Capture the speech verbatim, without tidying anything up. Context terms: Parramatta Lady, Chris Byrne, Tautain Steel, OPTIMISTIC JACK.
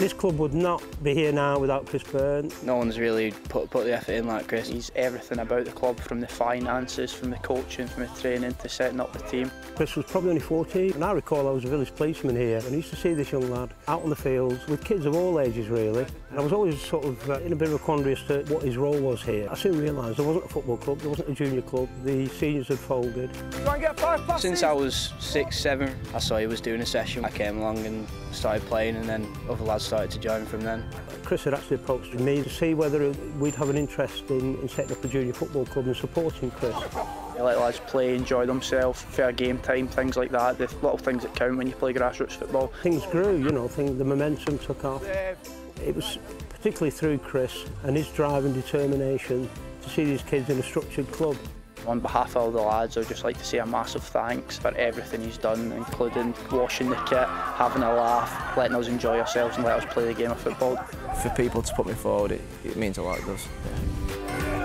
This club would not be here now without Chris Byrne. No one's really put, put the effort in like Chris. He's everything about the club, from the finances, from the coaching, from the training, to setting up the team. Chris was probably only fourteen, and I recall I was a village policeman here, and I used to see this young lad out on the fields with kids of all ages really, and I was always sort of uh, in a bit of a quandary as to what his role was here. I soon realised there wasn't a football club, there wasn't a junior club, the seniors had folded. Since I was six, seven, I saw he was doing a session. I came along and started playing, and then other lads started to join from then. Chris had actually approached me to see whether we'd have an interest in, in setting up a junior football club and supporting Chris. They let lads play, enjoy themselves, fair game time, things like that, the little things that count when you play grassroots football. Things grew, you know, things, the momentum took off. It was particularly through Chris and his drive and determination to see these kids in a structured club. On behalf of all the lads, I'd just like to say a massive thanks for everything he's done, including washing the kit, having a laugh, letting us enjoy ourselves and let us play the game of football. For people to put me forward, it, it means a lot, it does. Yeah.